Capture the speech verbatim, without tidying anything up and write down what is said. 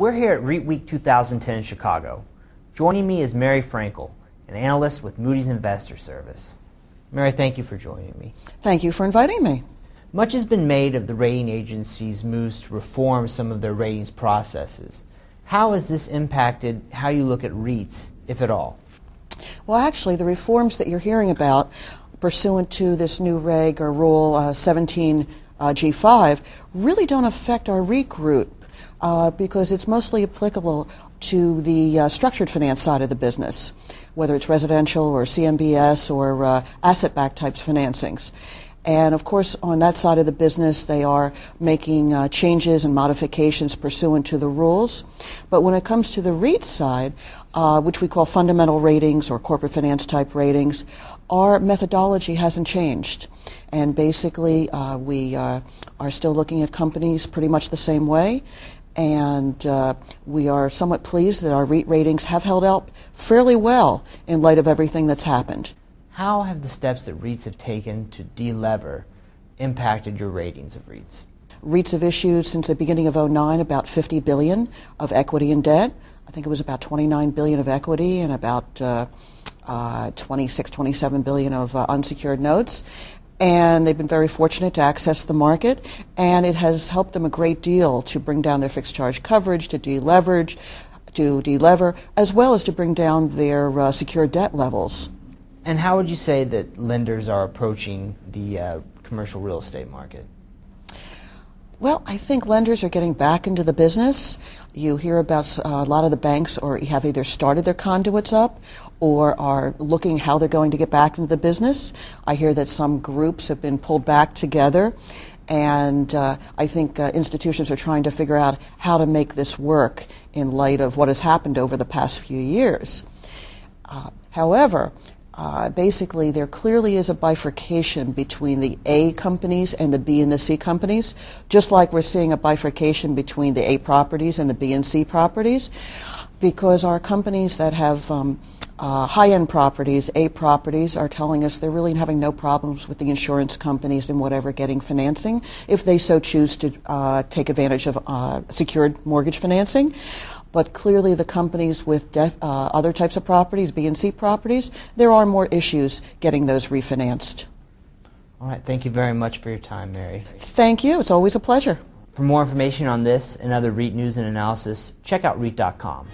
We're here at REIT Week two thousand ten in Chicago. Joining me is Merrie Frankel, an analyst with Moody's Investors Service. Merrie, thank you for joining me. Thank you for inviting me. Much has been made of the rating agencies' moves to reform some of their ratings processes. How has this impacted how you look at REITs, if at all? Well, actually, the reforms that you're hearing about pursuant to this new reg or rule uh, seventeen uh, G five really don't affect our REIT group uh, because it's mostly applicable to the uh, structured finance side of the business, whether it's residential or C M B S or uh, asset-backed types financings. And of course, on that side of the business, they are making uh, changes and modifications pursuant to the rules. But when it comes to the REIT side, uh, which we call fundamental ratings or corporate finance type ratings, our methodology hasn't changed. And basically, uh, we uh, are still looking at companies pretty much the same way. And uh, we are somewhat pleased that our REIT ratings have held up fairly well in light of everything that's happened. How have the steps that REITs have taken to de-lever impacted your ratings of REITs? REITs have issued since the beginning of oh nine about fifty billion dollars of equity and debt. I think it was about twenty-nine billion dollars of equity and about uh, uh, twenty-six, twenty-seven billion dollars of uh, unsecured notes. And they've been very fortunate to access the market, and it has helped them a great deal to bring down their fixed charge coverage, to de-leverage, to de-lever, as well as to bring down their uh, secured debt levels. And how would you say that lenders are approaching the uh, commercial real estate market? Well, I think lenders are getting back into the business. You hear about uh, a lot of the banks or have either started their conduits up or are looking how they're going to get back into the business. I hear that some groups have been pulled back together, and uh, I think uh, institutions are trying to figure out how to make this work in light of what has happened over the past few years. Uh, however, Uh, basically, there clearly is a bifurcation between the A companies and the B and the C companies, just like we're seeing a bifurcation between the A properties and the B and C properties, because our companies that have um, uh, high-end properties, A properties, are telling us they're really having no problems with the insurance companies and whatever getting financing if they so choose to uh, take advantage of uh, secured mortgage financing. But clearly the companies with def, uh, other types of properties, B and C properties, there are more issues getting those refinanced. All right. Thank you very much for your time, Merrie. Thank you. It's always a pleasure. For more information on this and other REIT news and analysis, check out REIT dot com.